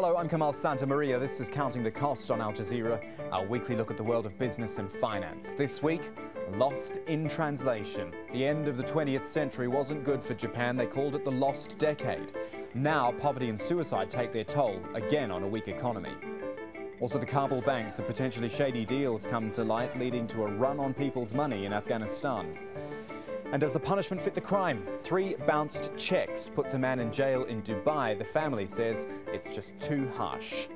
Hello, I'm Kamal Santa Maria. This is Counting the Cost on Al Jazeera, our weekly look at the world of business and finance. This week, Lost in Translation. The end of the 20th century wasn't good for Japan. They called it the lost decade. Now, poverty and suicide take their toll, again on a weak economy. Also, the Kabul banks and potentially shady deals come to light, leading to a run on people's money in Afghanistan. And does the punishment fit the crime? 3 bounced cheques puts a man in jail in Dubai. The family says it's just too harsh.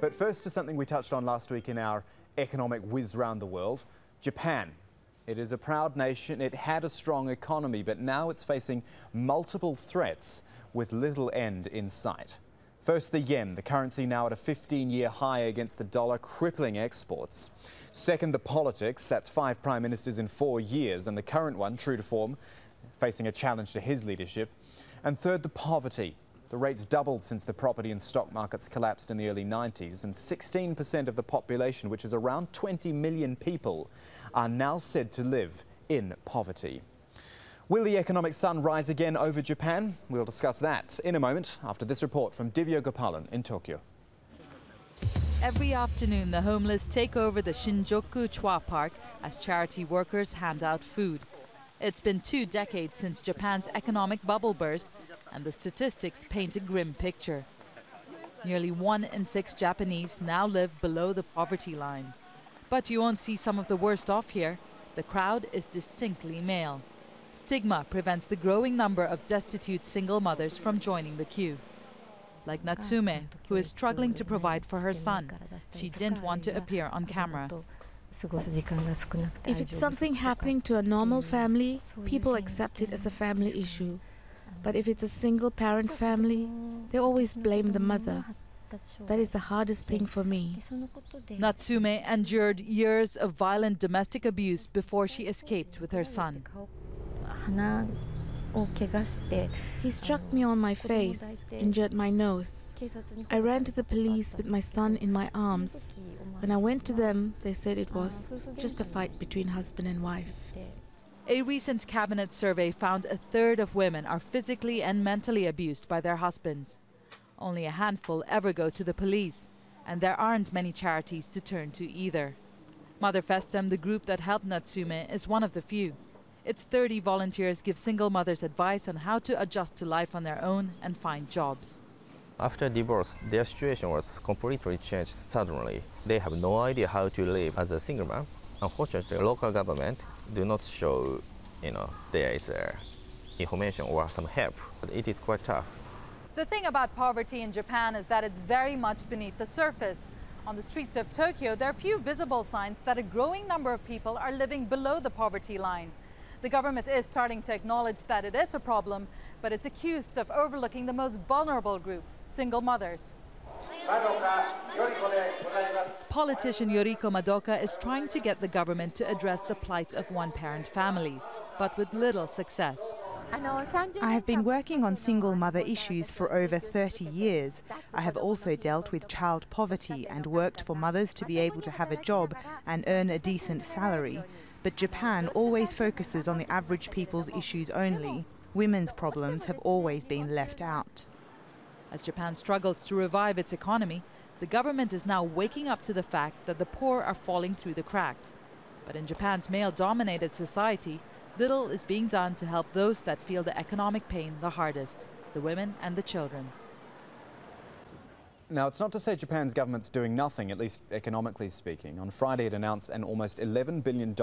But first to something we touched on last week in our economic whiz round the world, Japan. It is a proud nation. It had a strong economy, but now it's facing multiple threats with little end in sight. First, the yen, the currency now at a 15-year high against the dollar, crippling exports. Second, the politics. That's 5 prime ministers in 4 years, and the current one, true to form, facing a challenge to his leadership. And third, the poverty. The rate's doubled since the property and stock markets collapsed in the early 90s, and 16% of the population, which is around 20 million people, are now said to live in poverty. Will the economic sun rise again over Japan? We'll discuss that in a moment after this report from Divyo Gopalan in Tokyo. Every afternoon, the homeless take over the Shinjuku Chwa Park as charity workers hand out food. It's been 2 decades since Japan's economic bubble burst, and the statistics paint a grim picture. Nearly 1 in 6 Japanese now live below the poverty line. But you won't see some of the worst off here. The crowd is distinctly male. Stigma prevents the growing number of destitute single mothers from joining the queue. Like Natsume, who is struggling to provide for her son. She didn't want to appear on camera. If it's something happening to a normal family, people accept it as a family issue. But if it's a single-parent family, they always blame the mother. That is the hardest thing for me. Natsume endured years of violent domestic abuse before she escaped with her son. He struck me on my face, injured my nose. I ran to the police with my son in my arms. When I went to them, they said it was just a fight between husband and wife. A recent cabinet survey found a third of women are physically and mentally abused by their husbands. Only a handful ever go to the police, and there aren't many charities to turn to either. Mother Festum, the group that helped Natsume, is one of the few. Its 30 volunteers give single mothers advice on how to adjust to life on their own and find jobs. After divorce, their situation was completely changed suddenly. They have no idea how to live as a single mom. Unfortunately, local government do not show, there is information or some help. It is quite tough. The thing about poverty in Japan is that it's very much beneath the surface. On the streets of Tokyo, there are few visible signs that a growing number of people are living below the poverty line. The government is starting to acknowledge that it is a problem, but it's accused of overlooking the most vulnerable group, single mothers. Politician Yuriko Madoka is trying to get the government to address the plight of one-parent families, but with little success. I have been working on single mother issues for over 30 years. I have also dealt with child poverty and worked for mothers to be able to have a job and earn a decent salary. But Japan always focuses on the average people's issues only. Women's problems have always been left out. As Japan struggles to revive its economy, the government is now waking up to the fact that the poor are falling through the cracks. But in Japan's male-dominated society, little is being done to help those that feel the economic pain the hardest, the women and the children. Now, it's not to say Japan's government's doing nothing, at least economically speaking. On Friday, it announced an almost $11 billion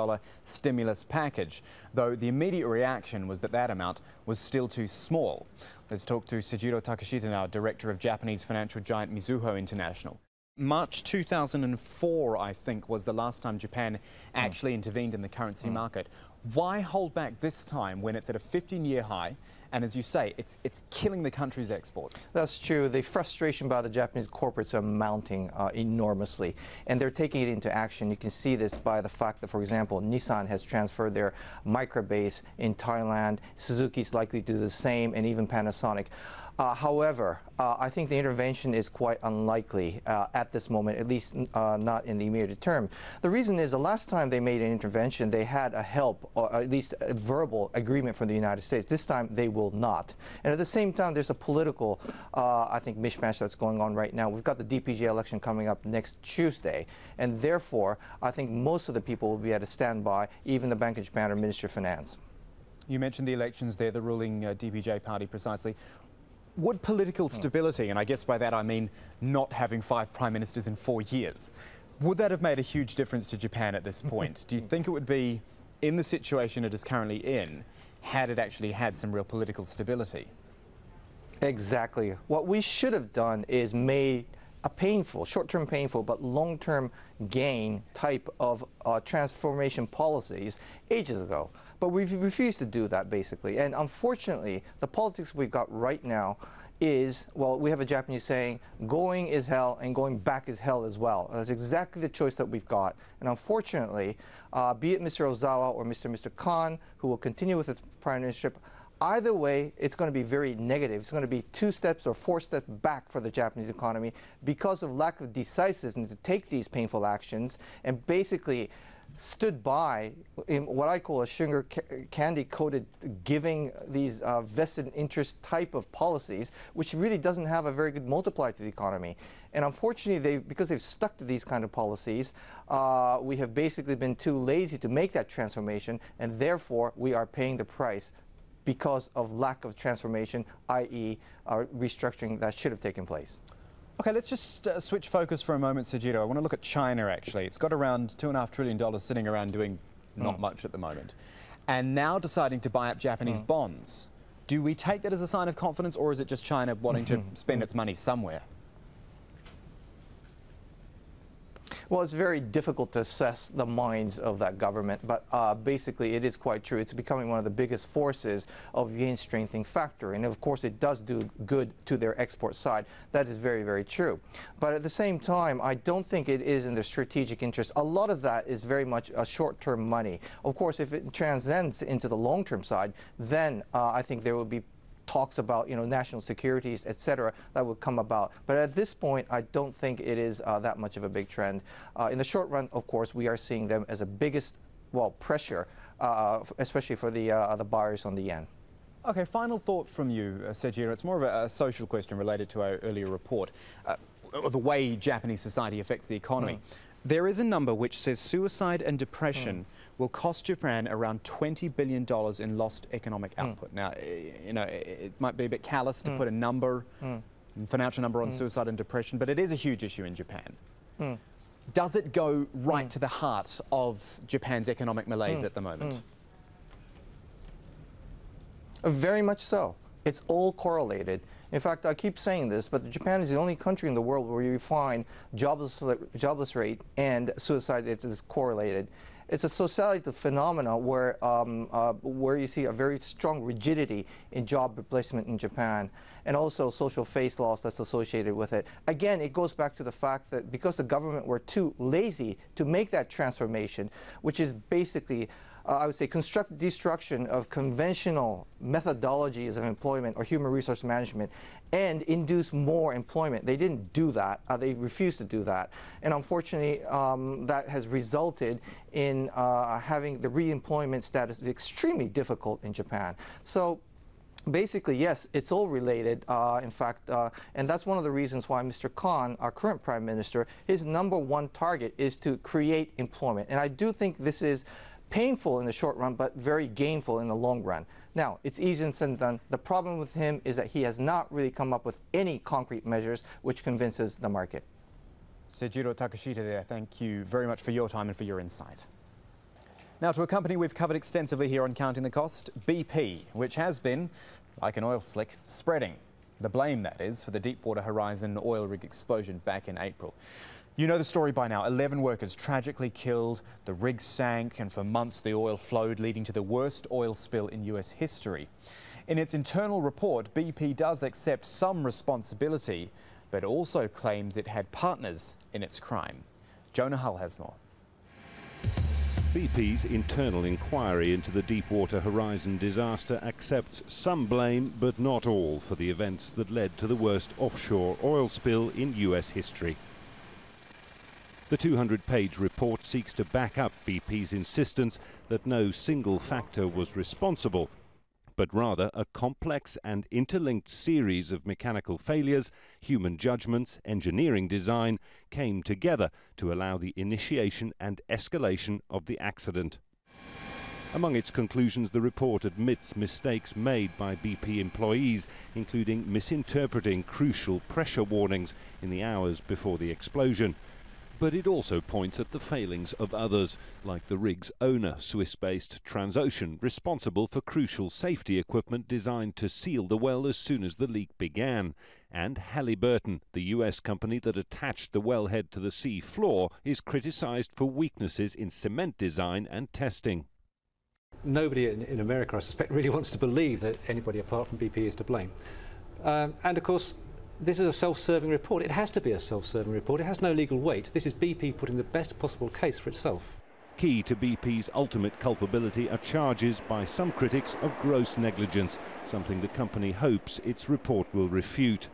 stimulus package, though the immediate reaction was that that amount was still too small. Let's talk to Shijiro Takeshita now, director of Japanese financial giant Mizuho International. March 2004, I think, was the last time Japan actually intervened in the currency market. Why hold back this time when it's at a 15-year high? And as you say, it's killing the country's exports. That's true. The frustration by the Japanese corporates are mounting enormously, and they're taking it into action. You can see this by the fact that, for example, Nissan has transferred their micro base in Thailand. Suzuki's likely to do the same, and even Panasonic. However, I think the intervention is quite unlikely at this moment, at least not in the immediate term. The reason is the last time they made an intervention, they had a help, or at least a verbal agreement from the United States. This time, they will will not. And at the same time, there's a political, I think, mishmash that's going on right now. We've got the DPJ election coming up next Tuesday, and therefore, I think most of the people will be at a standby, even the Bank of Japan or Minister of Finance. You mentioned the elections there, the ruling DPJ party precisely. Would political stability, and I guess by that I mean not having 5 prime ministers in 4 years, would that have made a huge difference to Japan at this point? Do you think it would be, in the situation it is currently in, had it actually had some real political stability? Exactly. What we should have done is made a painful, short-term painful, but long-term gain type of transformation policies ages ago. But we've refused to do that, basically. And unfortunately, the politics we've got right now is, well, we have a Japanese saying, going is hell and going back is hell as well. That's exactly the choice that we've got. And unfortunately, be it Mr. Ozawa or Mr. Khan, who will continue with his prime ministership, either way, it's going to be very negative. It's going to be 2 steps or 4 steps back for the Japanese economy because of lack of decisiveness to take these painful actions and basically stood by in what I call a sugar candy-coated giving these vested interest type of policies, which really doesn't have a very good multiplier to the economy. And unfortunately, because they've stuck to these kind of policies, we have basically been too lazy to make that transformation, and therefore we are paying the price because of lack of transformation, i.e. restructuring that should have taken place. Okay, let's just switch focus for a moment, Shijiro. I want to look at China, actually. It's got around $2.5 trillion sitting around doing not much at the moment, and now deciding to buy up Japanese bonds. Do we take that as a sign of confidence, or is it just China wanting to spend its money somewhere? Well, it's very difficult to assess the minds of that government, but basically it is quite true. It's becoming one of the biggest forces of yen strengthening factor, and of course it does do good to their export side. That is very, very true. But at the same time, I don't think it is in their strategic interest. A lot of that is very much a short-term money. Of course, if it transcends into the long-term side, then I think there will be talks about, you know, national securities, etc., that would come about. But at this point, I don't think it is that much of a big trend. In the short run, of course, we are seeing them as the biggest, well, pressure, especially for the buyers on the yen. Okay, final thought from you, Shijiro. It's more of a social question related to our earlier report, the way Japanese society affects the economy. There is a number which says suicide and depression will cost Japan around $20 billion in lost economic output. Now, you know, it might be a bit callous to put a number, financial number on suicide and depression, but it is a huge issue in Japan. Does it go right to the heart of Japan's economic malaise at the moment? Very much so. It's all correlated. In fact, I keep saying this, but Japan is the only country in the world where you find jobless rate and suicide rates is correlated. It's a societal phenomena where you see a very strong rigidity in job replacement in Japan, and also social face loss that's associated with it. Again, it goes back to the fact that because the government were too lazy to make that transformation, which is basically I would say constructive destruction of conventional methodologies of employment or human resource management and induce more employment. They didn't do that. They refused to do that. And unfortunately, that has resulted in having the re-employment status extremely difficult in Japan. So basically, yes, it's all related, in fact, and that's one of the reasons why Mr. Khan, our current prime minister, his #1 target is to create employment. And I do think this is painful in the short run, but very gainful in the long run. Now, it's easier said than done. The problem with him is that he has not really come up with any concrete measures which convinces the market. Shijiro Takeshita there, thank you very much for your time and for your insight. Now to a company we've covered extensively here on Counting the Cost, BP, which has been, like an oil slick, spreading. The blame, that is, for the Deepwater Horizon oil rig explosion back in April. You know the story by now. 11 workers tragically killed, the rig sank, and for months the oil flowed, leading to the worst oil spill in US history. In its internal report, BP does accept some responsibility, but also claims it had partners in its crime. Jonah Hull has more. BP's internal inquiry into the Deepwater Horizon disaster accepts some blame, but not all, for the events that led to the worst offshore oil spill in US history. The 200-page report seeks to back up BP's insistence that no single factor was responsible, but rather a complex and interlinked series of mechanical failures, human judgments, engineering design came together to allow the initiation and escalation of the accident. Among its conclusions, the report admits mistakes made by BP employees, including misinterpreting crucial pressure warnings in the hours before the explosion. But it also points at the failings of others, like the rig's owner, Swiss-based Transocean, responsible for crucial safety equipment designed to seal the well as soon as the leak began. And Halliburton, the US company that attached the wellhead to the sea floor, is criticized for weaknesses in cement design and testing. Nobody in America, I suspect, really wants to believe that anybody apart from BP is to blame. And of course, this is a self-serving report. It has to be a self-serving report. It has no legal weight. This is BP putting the best possible case for itself. Key to BP's ultimate culpability are charges by some critics of gross negligence, something the company hopes its report will refute.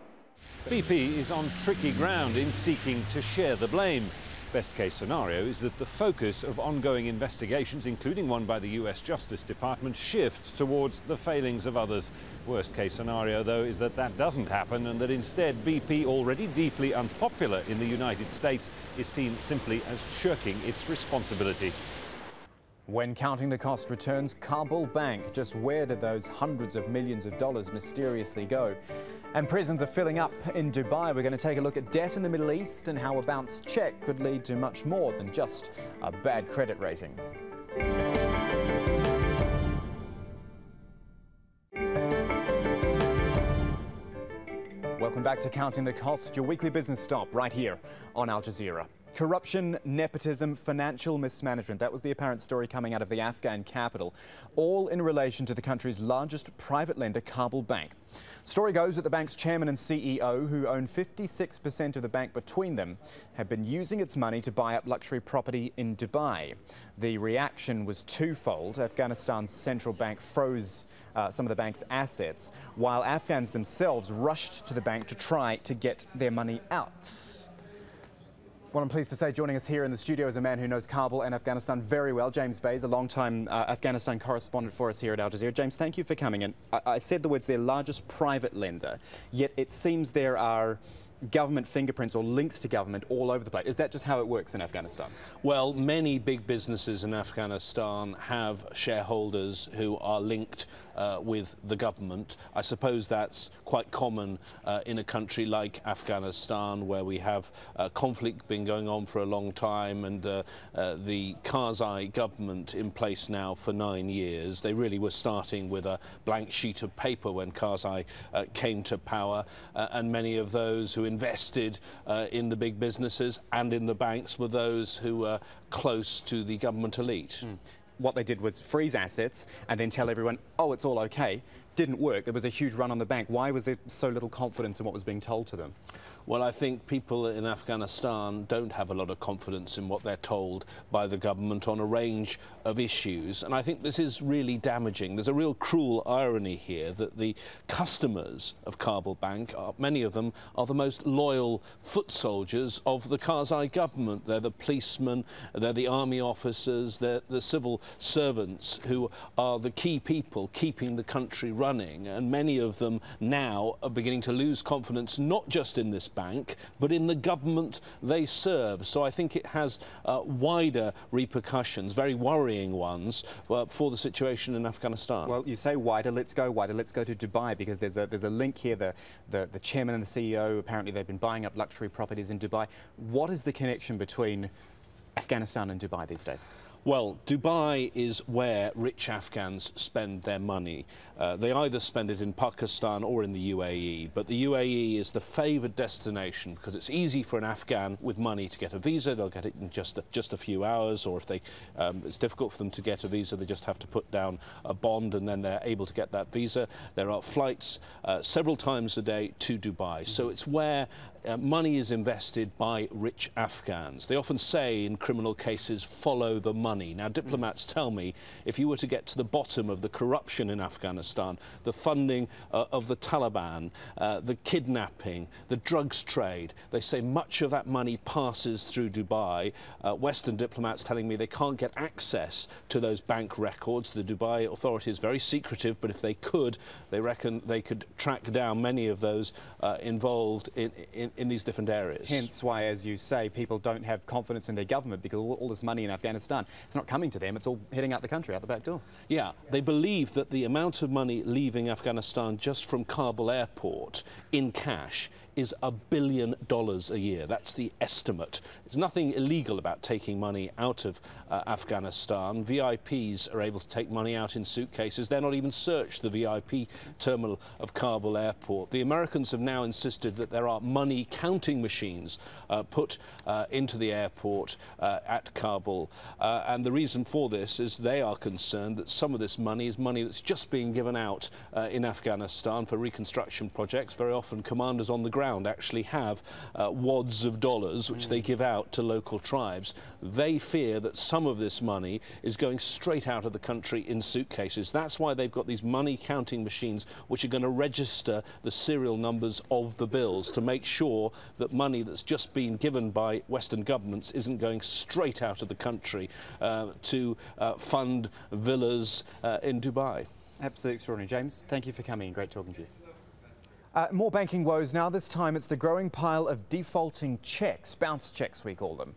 BP is on tricky ground in seeking to share the blame. Best case scenario is that the focus of ongoing investigations, including one by the US Justice Department, shifts towards the failings of others. Worst case scenario, though, is that that doesn't happen and that instead BP, already deeply unpopular in the United States, is seen simply as shirking its responsibility. When Counting the Cost returns, Kabul Bank. Just where did those hundreds of millions of dollars mysteriously go? And prisons are filling up in Dubai. We're going to take a look at debt in the Middle East and how a bounced check could lead to much more than just a bad credit rating. Welcome back to Counting the Cost, your weekly business stop right here on Al Jazeera. Corruption, nepotism, financial mismanagement. That was the apparent story coming out of the Afghan capital, all in relation to the country's largest private lender, Kabul Bank. Story goes that the bank's chairman and CEO, who own 56% of the bank between them, have been using its money to buy up luxury property in Dubai. The reaction was twofold. Afghanistan's central bank froze some of the bank's assets, while Afghans themselves rushed to the bank to try to get their money out. Well, I'm pleased to say joining us here in the studio is a man who knows Kabul and Afghanistan very well, James Bayes, a long-time Afghanistan correspondent for us here at Al Jazeera. James, thank you for coming in. I said the words, their largest private lender, yet it seems there are government fingerprints or links to government all over the place. Is that just how it works in Afghanistan? Well, many big businesses in Afghanistan have shareholders who are linked with the government. I suppose that's quite common in a country like Afghanistan, where we have conflict been going on for a long time, and the Karzai government in place now for 9 years. They really were starting with a blank sheet of paper when Karzai came to power, and many of those who invested in the big businesses and in the banks were those who were close to the government elite. Mm. What they did was freeze assets and then tell everyone, oh, it's all okay. Didn't work. There was a huge run on the bank. Why was there so little confidence in what was being told to them? Well, I think people in Afghanistan don't have a lot of confidence in what they're told by the government on a range of issues, and I think this is really damaging. There's a real cruel irony here that the customers of Kabul Bank, many of them, are the most loyal foot soldiers of the Karzai government. They're the policemen, they're the army officers, they're the civil servants who are the key people keeping the country running, and many of them now are beginning to lose confidence, not just in this bank, but in the government they serve. So I think it has wider repercussions, very worrying ones, for the situation in Afghanistan. Well, you say wider, let's go wider, let's go to Dubai, because there's a link here. The chairman and the CEO, apparently they've been buying up luxury properties in Dubai. What is the connection between Afghanistan and Dubai these days? Well, Dubai is where rich Afghans spend their money. They either spend it in Pakistan or in the UAE, but the UAE is the favoured destination because it's easy for an Afghan with money to get a visa. They'll get it in just a few hours, or if they, it's difficult for them to get a visa, they just have to put down a bond and then they're able to get that visa. There are flights several times a day to Dubai, so it's where money is invested by rich Afghans. They often say in criminal cases, follow the money. Now, diplomats tell me if you were to get to the bottom of the corruption in Afghanistan, the funding of the Taliban, the kidnapping, the drugs trade, they say much of that money passes through Dubai. Western diplomats telling me they can't get access to those bank records. The Dubai authority is very secretive, but if they could, they reckon they could track down many of those involved in these different areas. Hence why, as you say, people don't have confidence in their government, because all this money in Afghanistan, it's not coming to them, it's all heading out the country, out the back door. Yeah, they believe that the amount of money leaving Afghanistan just from Kabul airport in cash is $1 billion a year. That's the estimate. There's nothing illegal about taking money out of Afghanistan. VIPs are able to take money out in suitcases. They're not even searched, the VIP terminal of Kabul airport. The Americans have now insisted that there are money counting machines put into the airport at Kabul. And the reason for this is they are concerned that some of this money is money that's just being given out in Afghanistan for reconstruction projects. Very often commanders on the ground actually have wads of dollars which they give out to local tribes. They fear that some of this money is going straight out of the country in suitcases. That's why they've got these money counting machines which are going to register the serial numbers of the bills to make sure that money that's just been given by Western governments isn't going straight out of the country to fund villas in Dubai. Absolutely extraordinary. James, thank you for coming. Great talking to you. More banking woes now. This time it's the growing pile of defaulting cheques, bounce cheques we call them.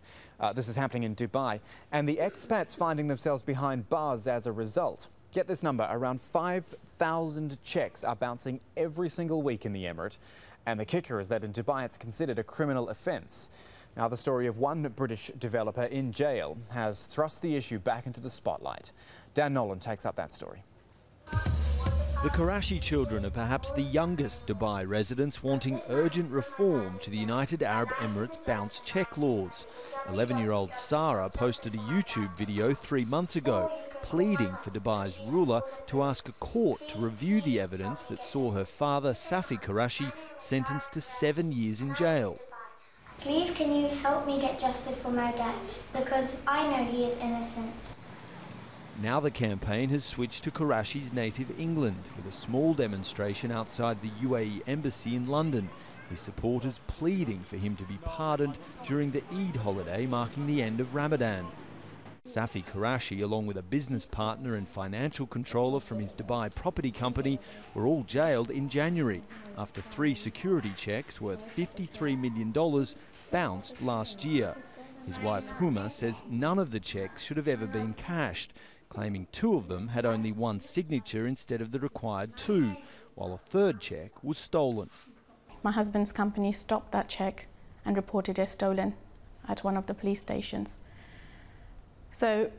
This is happening in Dubai, and the expats finding themselves behind bars as a result. Get this number, around 5,000 cheques are bouncing every single week in the Emirate, and the kicker is that in Dubai it's considered a criminal offence. Now the story of one British developer in jail has thrust the issue back into the spotlight. Dan Nolan takes up that story. The Qurashi children are perhaps the youngest Dubai residents wanting urgent reform to the United Arab Emirates bounce cheque laws. 11-year-old Sara posted a YouTube video 3 months ago pleading for Dubai's ruler to ask a court to review the evidence that saw her father, Safi Qurashi, sentenced to 7 years in jail. Please can you help me get justice for my dad, because I know he is innocent. Now the campaign has switched to Qurashi's native England, with a small demonstration outside the UAE embassy in London. His supporters pleading for him to be pardoned during the Eid holiday marking the end of Ramadan. Safi Qurashi, along with a business partner and financial controller from his Dubai property company, were all jailed in January after 3 security checks worth $53 million bounced last year. His wife Huma says none of the checks should have ever been cashed, claiming 2 of them had only 1 signature instead of the required 2, while a 3rd cheque was stolen. My husband's company stopped that cheque and reported as stolen at one of the police stations. So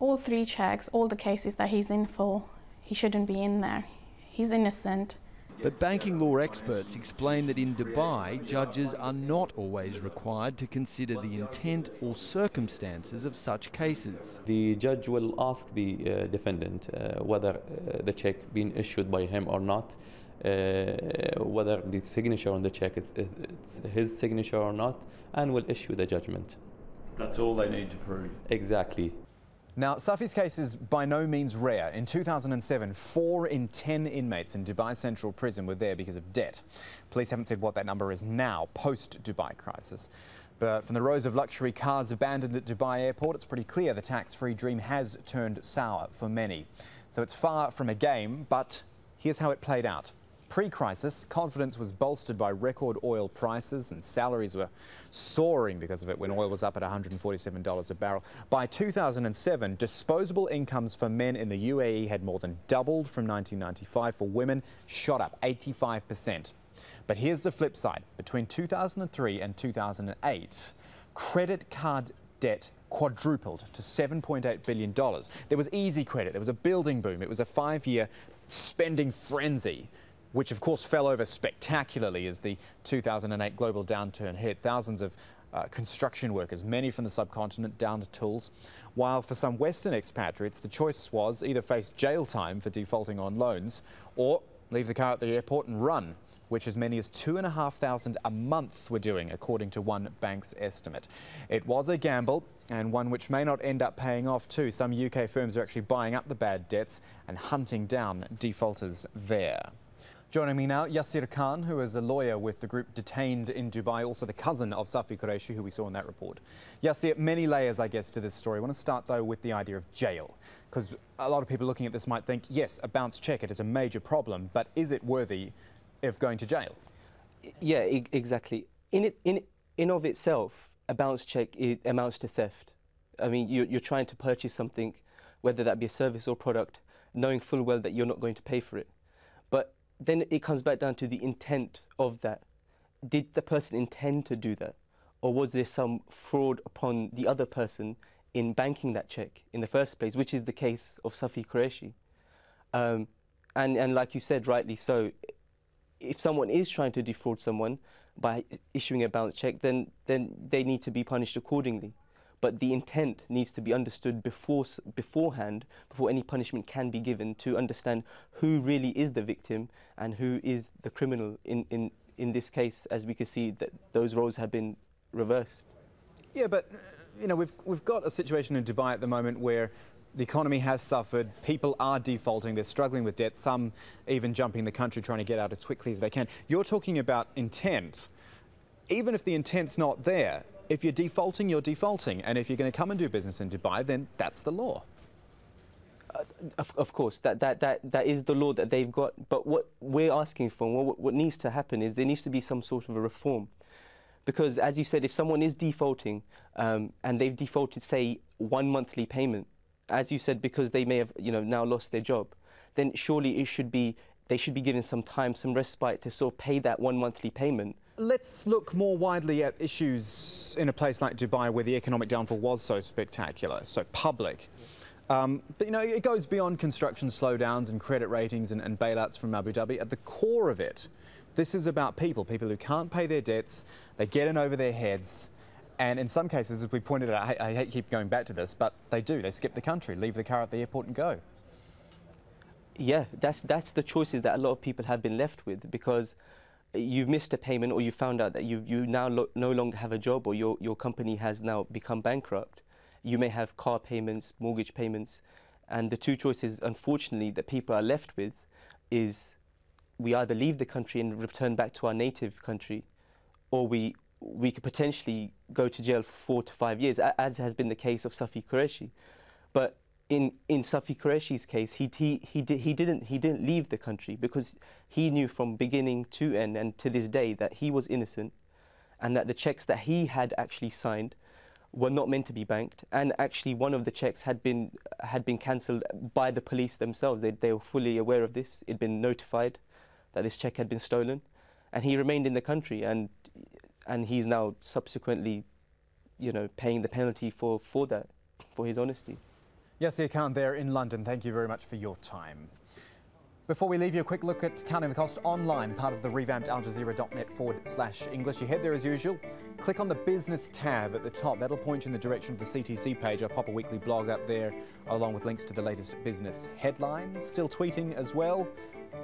all 3 cheques, all the cases that he's in for, he shouldn't be in there. He's innocent. But banking law experts explain that in Dubai, judges are not always required to consider the intent or circumstances of such cases. The judge will ask the defendant whether the cheque been issued by him or not, whether the signature on the cheque is his signature or not, and will issue the judgment. That's all they need to prove. Exactly. Now, Safi's case is by no means rare. In 2007, 4 in 10 inmates in Dubai Central Prison were there because of debt. Police haven't said what that number is now, post-Dubai crisis. But from the rows of luxury cars abandoned at Dubai airport, it's pretty clear the tax-free dream has turned sour for many. So it's far from a game, but here's how it played out. Pre-crisis, confidence was bolstered by record oil prices, and salaries were soaring because of it when oil was up at $147 a barrel. By 2007, disposable incomes for men in the UAE had more than doubled from 1995. For women, shot up 85%. But here's the flip side. Between 2003 and 2008, credit card debt quadrupled to $7.8 billion. There was easy credit. There was a building boom. It was a 5-year spending frenzy, which of course fell over spectacularly as the 2008 global downturn hit. Thousands of construction workers, many from the subcontinent, down to tools. While for some Western expatriates, the choice was either face jail time for defaulting on loans or leave the car at the airport and run. which as many as 2,500 a month were doing, according to one bank's estimate. It was a gamble, and one which may not end up paying off too. Some UK firms are actually buying up the bad debts and hunting down defaulters there. Joining me now, Yassir Khan, who is a lawyer with the group Detained in Dubai, also the cousin of Safi Qurashi, who we saw in that report. Yassir, many layers, I guess, to this story. I want to start, though, with the idea of jail, because a lot of people looking at this might think, yes, a bounce check, it is a major problem, but is it worthy of going to jail? Yeah, exactly. In of itself, a bounce check amounts to theft. I mean, you're trying to purchase something, whether that be a service or product, knowing full well that you're not going to pay for it. But then it comes back down to the intent of that. Did the person intend to do that? Or was there some fraud upon the other person in banking that check in the first place, which is the case of Safi Qurashi? And like you said, rightly so, if someone is trying to defraud someone by issuing a bounce check, then they need to be punished accordingly. But the intent needs to be understood beforehand, before any punishment can be given, to understand who really is the victim and who is the criminal in this case, as we can see that those roles have been reversed. Yeah, but you know, we've got a situation in Dubai at the moment where the economy has suffered, people are defaulting, they're struggling with debt, some even jumping the country trying to get out as quickly as they can. You're talking about intent. Even if the intent's not there, if you're defaulting, and if you're going to come and do business in Dubai, then that's the law. Of course, that is the law that they've got. But what we're asking for, what needs to happen, is there needs to be some sort of a reform. Because, as you said, if someone is defaulting, and they've defaulted, say, one monthly payment, as you said, because they may have, you know, now lost their job, then surely it should be, they should be given some time, some respite to sort of pay that one monthly payment. Let's look more widely at issues in a place like Dubai where the economic downfall was so spectacular, so public. But, you know, it goes beyond construction slowdowns and credit ratings and bailouts from Abu Dhabi. At the core of it, this is about people who can't pay their debts, they're getting over their heads, and in some cases, as we pointed out, I keep going back to this, but they do. They skip the country, leave the car at the airport and go. Yeah, that's the choices that a lot of people have been left with, because you've missed a payment, or you found out that you now no longer have a job, or your company has now become bankrupt. You may have car payments, mortgage payments, and the two choices, unfortunately, that people are left with is we either leave the country and return back to our native country, or we could potentially go to jail for 4 to 5 years, as has been the case of Safi Qurashi. But in Safi Qurashi's case, he didn't leave the country, because he knew from beginning to end and to this day that he was innocent, and that the checks that he had actually signed were not meant to be banked, and actually one of the checks had been cancelled by the police themselves. They were fully aware of this. It had been notified that this check had been stolen, and he remained in the country, and he's now subsequently, you know, paying the penalty for that, for his honesty. Yassir Khan there in London, thank you very much for your time. Before we leave you, a quick look at Counting the Cost online, part of the revamped aljazeera.net/English. You head there as usual, click on the business tab at the top. That'll point you in the direction of the CTC page. I'll pop a weekly blog up there, along with links to the latest business headlines. Still tweeting as well.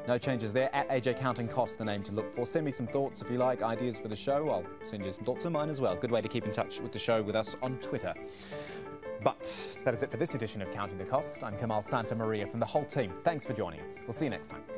No changes there, @AJ Counting Cost, the name to look for. Send me some thoughts if you like, ideas for the show. I'll send you some thoughts of mine as well. Good way to keep in touch with the show with us on Twitter. But that is it for this edition of Counting the Cost. I'm Kamal Santa Maria from the whole team. Thanks for joining us. We'll see you next time.